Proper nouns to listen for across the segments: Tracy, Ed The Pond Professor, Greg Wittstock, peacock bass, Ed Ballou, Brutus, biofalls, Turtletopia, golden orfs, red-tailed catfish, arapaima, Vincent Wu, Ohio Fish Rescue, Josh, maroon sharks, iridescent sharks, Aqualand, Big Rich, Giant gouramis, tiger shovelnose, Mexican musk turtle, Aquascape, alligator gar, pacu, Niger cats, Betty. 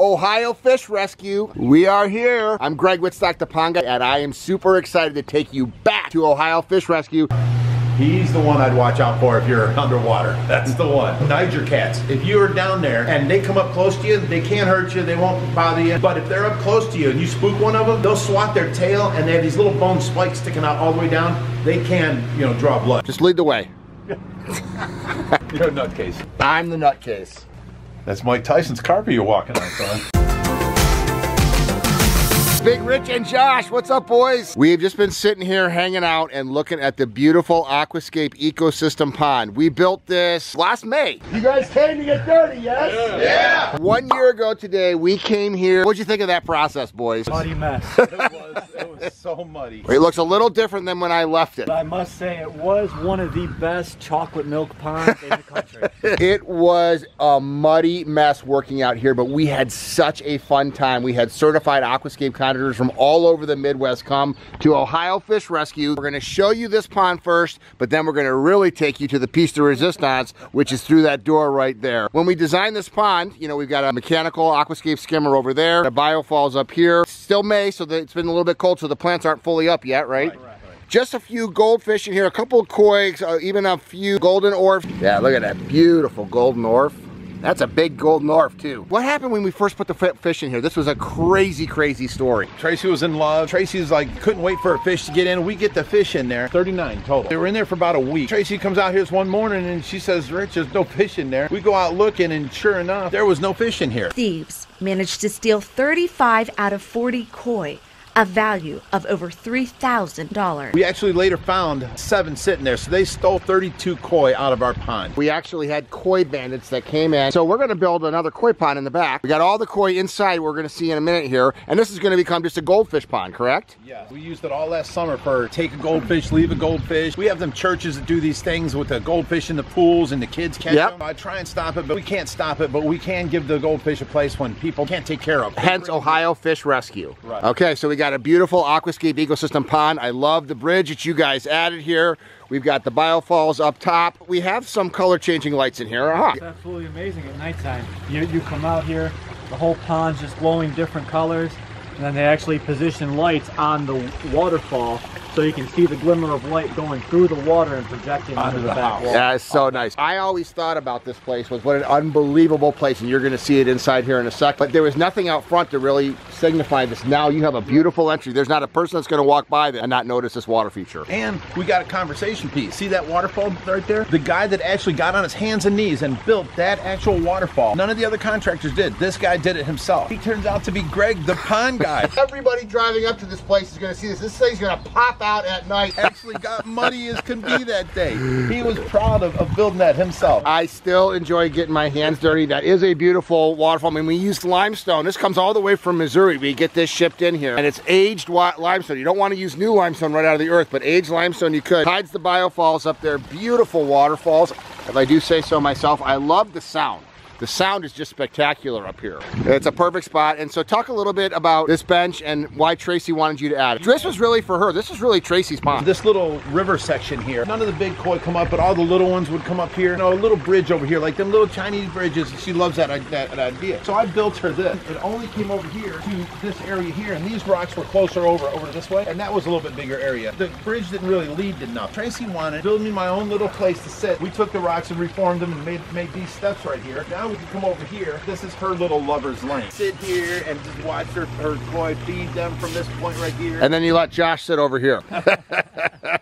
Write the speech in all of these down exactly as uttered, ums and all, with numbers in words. Ohio Fish Rescue. We are here. I'm Greg Wittstock, the pond guy, and I am super excited to take you back to Ohio Fish Rescue. He's the one I'd watch out for if you're underwater. That's the one. Niger cats. If you are down there and they come up close to you, they can't hurt you, they won't bother you. But if they're up close to you and you spook one of them, they'll swat their tail and they have these little bone spikes sticking out all the way down. They can, you know, draw blood. Just lead the way. You're a nutcase. I'm the nutcase. That's Mike Tyson's carpet you're walking on, son. Big Rich and Josh, what's up, boys? We've just been sitting here hanging out and looking at the beautiful Aquascape ecosystem pond. We built this last May. You guys came to get dirty, yes? Yeah. yeah. One year ago today, we came here. What'd you think of that process, boys? Muddy mess. It was, it was so muddy. It looks a little different than when I left it. I must say, it was one of the best chocolate milk ponds in the country. It was a muddy mess working out here, but we had such a fun time. We had certified Aquascape from all over the Midwest come to Ohio Fish Rescue. We're gonna show you this pond first, but then we're gonna really take you to the piece de resistance, which is through that door right there. When we designed this pond, you know, we've got a mechanical aquascape skimmer over there, a biofalls up here. It's still May, so it's been a little bit cold, so the plants aren't fully up yet, right? Right, right. Just a few goldfish in here, a couple of koi, uh, even a few golden orfs. Yeah, look at that beautiful golden orf. That's a big golden orf too. What happened when we first put the fish in here? This was a crazy, crazy story. Tracy was in love. Tracy was like, couldn't wait for a fish to get in. We get the fish in there, thirty-nine total. They were in there for about a week. Tracy comes out here this one morning and she says, Rich, there's no fish in there. We go out looking and sure enough, there was no fish in here. Thieves managed to steal thirty-five out of forty koi, a value of over three thousand dollars. We actually later found seven sitting there, so they stole thirty-two koi out of our pond. We actually had koi bandits that came in, so we're gonna build another koi pond in the back. We got all the koi inside we're gonna see in a minute here, and this is gonna become just a goldfish pond, correct? Yeah, we used it all last summer for take a goldfish, leave a goldfish. We have them churches that do these things with the goldfish in the pools and the kids catch yep. them. I try and stop it, but we can't stop it, but we can give the goldfish a place when people can't take care of them. Hence Ohio Fish Rescue. Right. Okay, so we got a beautiful aquascape ecosystem pond. I love the bridge that you guys added here. We've got the biofalls up top. We have some color changing lights in here. Uh-huh. It's absolutely amazing at nighttime. You, you come out here, the whole pond's just glowing different colors, and then they actually position lights on the waterfall so you can see the glimmer of light going through the water and projecting onto the back wall. Yeah, it's so nice. I always thought about this place was what an unbelievable place, and you're gonna see it inside here in a sec, but there was nothing out front to really signify this. Now you have a beautiful entry. There's not a person that's gonna walk by and not notice this water feature. And we got a conversation piece. See that waterfall right there? The guy that actually got on his hands and knees and built that actual waterfall. None of the other contractors did. This guy did it himself. He turns out to be Greg, the pond guy. Everybody driving up to this place is gonna see this. This thing's gonna pop out at night. Actually got muddy as can be that day. He was proud of, of building that himself. I still enjoy getting my hands dirty. That is a beautiful waterfall. I mean, we used limestone. This comes all the way from Missouri. We get this shipped in here, and it's aged limestone. You don't want to use new limestone right out of the earth, but aged limestone you could. Hides the biofalls up there. Beautiful waterfalls. If I do say so myself, I love the sound. The sound is just spectacular up here. It's a perfect spot. And so talk a little bit about this bench and why Tracy wanted you to add it. This was really for her. This is really Tracy's pond. This little river section here, none of the big koi come up, but all the little ones would come up here. You know, a little bridge over here, like them little Chinese bridges. She loves that, that, that idea. So I built her this. It only came over here to this area here, and these rocks were closer over, over this way, and that was a little bit bigger area. The bridge didn't really lead enough. Tracy wanted to build me my own little place to sit. We took the rocks and reformed them and made, made these steps right here. Now we can come over here. This is her little lover's lane. Sit here and just watch her, her koi, feed them from this point right here. And then you let Josh sit over here.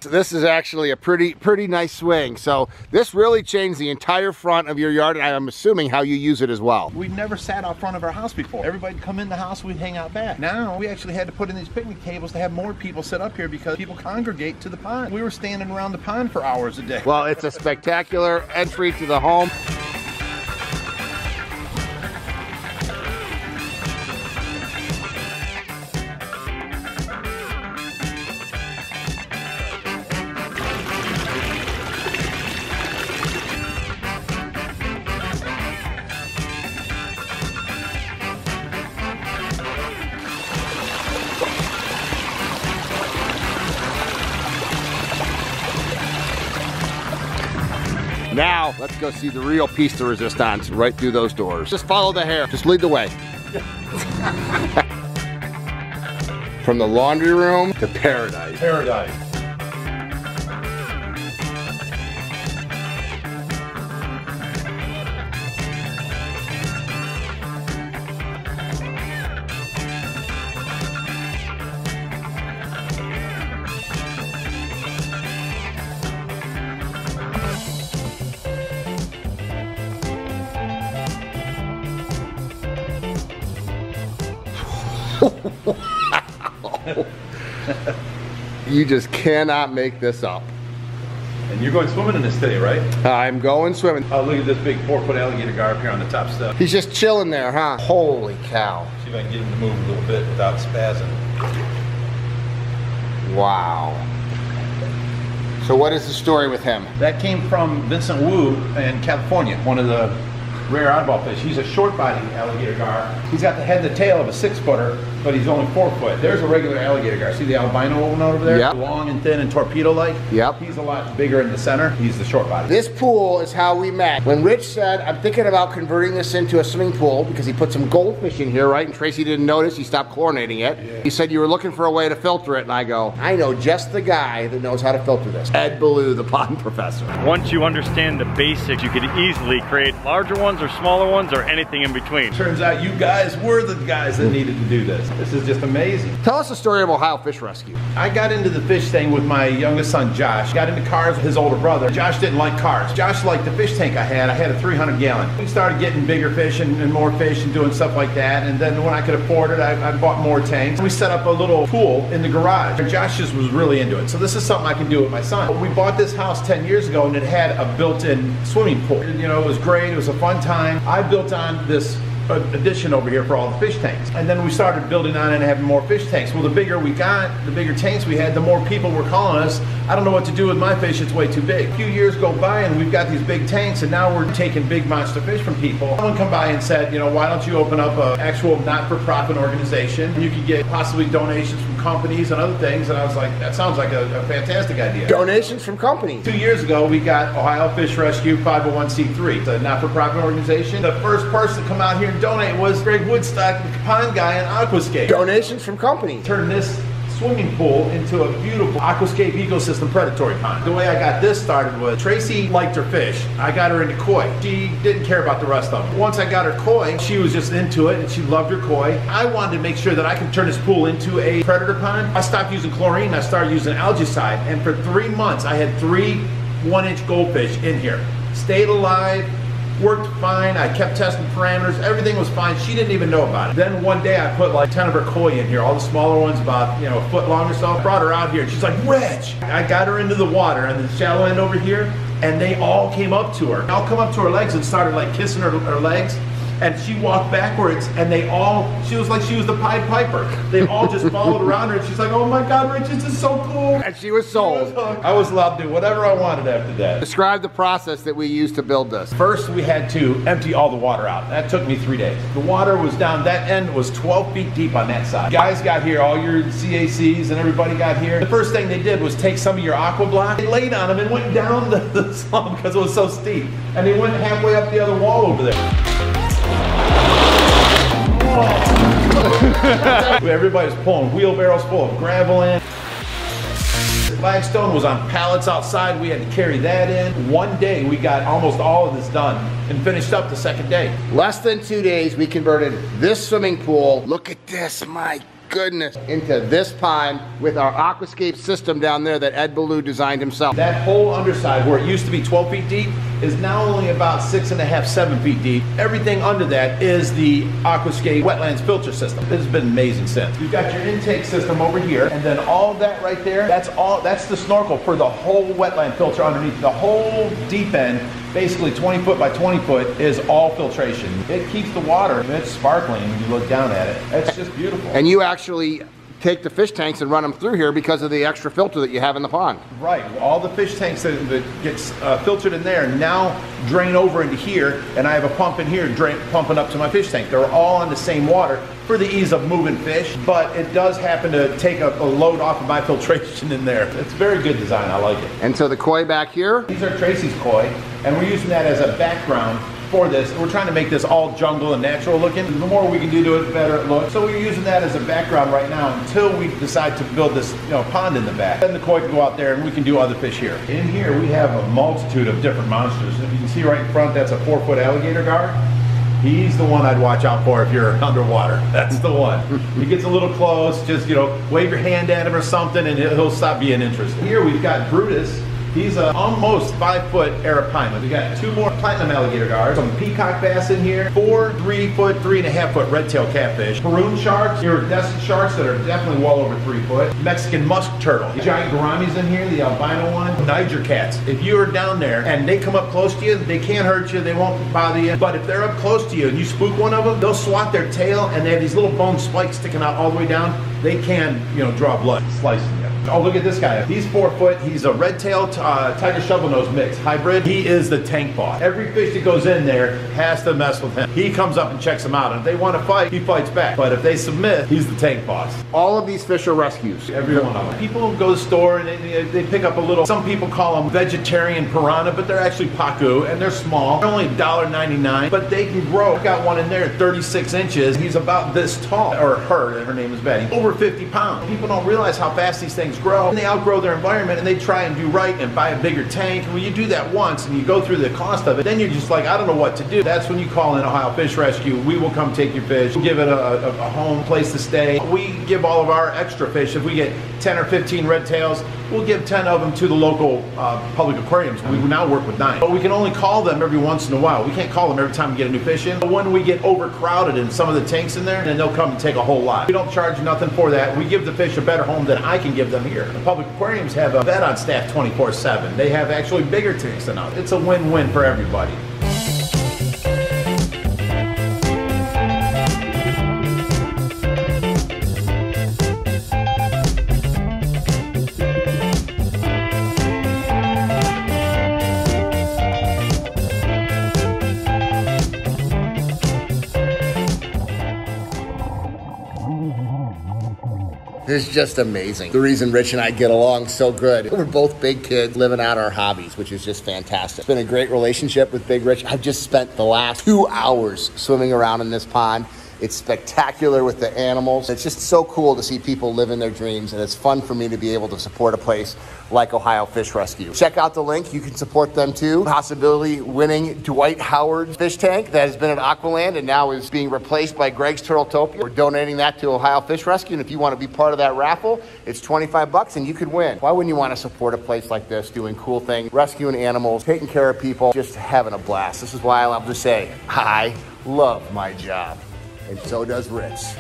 So this is actually a pretty, pretty nice swing. So this really changed the entire front of your yard, and I'm assuming how you use it as well. We've never sat out front of our house before. Everybody'd come in the house, we'd hang out back. Now we actually had to put in these picnic tables to have more people sit up here because people congregate to the pond. We were standing around the pond for hours a day. Well, it's a spectacular entry to the home. Now, let's go see the real piece de resistance right through those doors. Just follow the hair. Just lead the way. From the laundry room to paradise. Paradise. You just cannot make this up. And you're going swimming in this today, right? I'm going swimming. Oh, look at this big four-foot alligator gar up here on the top step. He's just chilling there, huh? Holy cow. See if I can get him to move a little bit without spazzing. Wow. So what is the story with him? That came from Vincent Wu in California, one of the rare oddball fish. He's a short-bodied alligator gar. He's got the head and the tail of a six-footer, but he's only four foot. There's a regular alligator gar. See the albino one over there? Yep. Long and thin and torpedo-like. Yep. He's a lot bigger in the center. He's the short-bodied. This pool is how we met. When Rich said, I'm thinking about converting this into a swimming pool because he put some goldfish in here, right? And Tracy didn't notice. He stopped chlorinating it. Yeah. He said you were looking for a way to filter it, and I go, I know just the guy that knows how to filter this. Ed Ballou, the pond professor. Once you understand the basics, you can easily create larger ones or smaller ones or anything in between. Turns out you guys were the guys that needed to do this. This is just amazing. Tell us the story of Ohio Fish Rescue. I got into the fish thing with my youngest son, Josh. Got into cars with his older brother. Josh didn't like cars. Josh liked the fish tank I had. I had a three hundred gallon. We started getting bigger fish and, and more fish and doing stuff like that. And then when I could afford it, I, I bought more tanks. We set up a little pool in the garage. Josh just was really into it. So this is something I can do with my son. We bought this house ten years ago and it had a built-in swimming pool. You know, it was great. It was a fun time. I built on this addition over here for all the fish tanks. And then we started building on and having more fish tanks. Well, the bigger we got, the bigger tanks we had, the more people were calling us. I don't know what to do with my fish, it's way too big. A few years go by and we've got these big tanks and now we're taking big monster fish from people. Someone come by and said, you know, why don't you open up an actual not-for-profit organization? And you could get possibly donations from companies and other things. And I was like, that sounds like a, a fantastic idea. Donations from companies. Two years ago, we got Ohio Fish Rescue five oh one c three. It's a not-for-profit organization. The first person to come out here donate was Greg Wittstock, the pond guy in Aquascape. Donations from companies. Turn this swimming pool into a beautiful Aquascape ecosystem predatory pond. The way I got this started was Tracy liked her fish. I got her into koi. She didn't care about the rest of them. Once I got her koi, she was just into it and she loved her koi. I wanted to make sure that I could turn this pool into a predator pond. I stopped using chlorine. I started using algicide. And for three months, I had three one-inch goldfish in here. Stayed alive. Worked fine. I kept testing parameters. Everything was fine. She didn't even know about it. Then one day I put like ten of her koi in here. All the smaller ones about, you know, a foot long or so. I brought her out here and she's like, Rich! I got her into the water and the shallow end over here and they all came up to her. They all come up to her legs and started like kissing her, her legs. And she walked backwards and they all, she was like she was the Pied Piper. They all just followed around her and she's like, oh my God, Rich, this is so cool. And she was sold. She was I was allowed to do whatever I wanted after that. Describe the process that we used to build this. First, we had to empty all the water out. That took me three days. The water was down, that end was twelve feet deep on that side. Guys got here, all your C A Cs and everybody got here. The first thing they did was take some of your aqua block, they laid on them and went down the, the slump because it was so steep. And they went halfway up the other wall over there. Everybody's pulling wheelbarrows full of gravel in. Flagstone was on pallets outside. We had to carry that in. One day we got almost all of this done and finished up the second day. Less than two days we converted this swimming pool. Look at this, my goodness. Into this pond with our Aquascape system down there that Ed Ballou designed himself. That whole underside where it used to be twelve feet deep is now only about six and a half, seven feet deep. Everything under that is the Aquascape wetlands filter system. It has been amazing since. You've got your intake system over here and then all that right there, that's all. That's the snorkel for the whole wetland filter underneath. The whole deep end, basically twenty foot by twenty foot, is all filtration. It keeps the water, it's sparkling when you look down at it. It's just beautiful. And you actually take the fish tanks and run them through here because of the extra filter that you have in the pond. Right, all the fish tanks that, that gets uh, filtered in there now drain over into here, and I have a pump in here drain, pumping up to my fish tank. They're all on the same water for the ease of moving fish, but it does happen to take a, a load off of my filtration in there. It's very good design, I like it. And so the koi back here? These are Tracy's koi, and we're using that as a background for this. We're trying to make this all jungle and natural looking. The more we can do to it, the better it looks. So we're using that as a background right now until we decide to build this, you know, pond in the back. Then the koi can go out there and we can do other fish here. In here we have a multitude of different monsters. If you can see right in front, that's a four foot alligator gar. He's the one I'd watch out for if you're underwater. That's the one. He gets a little close, just, you know, wave your hand at him or something and he'll stop being interested. Here we've got Brutus. He's a almost five foot arapaima. We got two more platinum alligator gars, some peacock bass in here, four three foot, three and a half foot red-tailed catfish, maroon sharks, iridescent sharks that are definitely well over three foot, Mexican musk turtle, giant gouramis in here, the albino one, Niger cats. If you're down there and they come up close to you, they can't hurt you, they won't bother you. But if they're up close to you and you spook one of them, they'll swat their tail and they have these little bone spikes sticking out all the way down. They can, you know, draw blood, slicing you. Oh, look at this guy. He's four foot. He's a red-tailed uh, tiger shovelnose mix hybrid. He is the tank boss. Every fish that goes in there has to mess with him. He comes up and checks them out. And if they want to fight, he fights back. But if they submit, he's the tank boss. All of these fish are rescues. Every one of them. People go to the store and they, they pick up a little. Some people call them vegetarian piranha, but they're actually pacu, and they're small. They're only one ninety-nine, but they can grow. I've got one in there, thirty-six inches. He's about this tall, or her. Her name is Betty. Over fifty pounds. People don't realize how fast these things grow, and they outgrow their environment and they try and do right and buy a bigger tank. When you do that once and you go through the cost of it, then you're just like, I don't know what to do. That's when you call in Ohio Fish Rescue. We will come take your fish. We'll give it a, a, a home, place to stay. We give all of our extra fish. If we get ten or fifteen red tails, we'll give ten of them to the local uh, public aquariums. We now work with nine. But we can only call them every once in a while. We can't call them every time we get a new fish in. But when we get overcrowded in some of the tanks in there, then they'll come and take a whole lot. We don't charge nothing for that. We give the fish a better home than I can give them here. The public aquariums have a vet on staff twenty-four seven. They have actually bigger tanks than us. It's a win-win for everybody. It's just amazing. The reason Rich and I get along so good, we're both big kids living out our hobbies, which is just fantastic. It's been a great relationship with Big Rich. I've just spent the last two hours swimming around in this pond. It's spectacular with the animals. It's just so cool to see people living their dreams, and it's fun for me to be able to support a place like Ohio Fish Rescue. Check out the link. You can support them too. Possibility winning Dwight Howard's fish tank that has been at Aqualand and now is being replaced by Greg's Turtletopia. We're donating that to Ohio Fish Rescue, and if you want to be part of that raffle, it's twenty-five bucks and you could win. Why wouldn't you want to support a place like this, doing cool things, rescuing animals, taking care of people, just having a blast? This is why I love to say, I love my job. And so does Rich.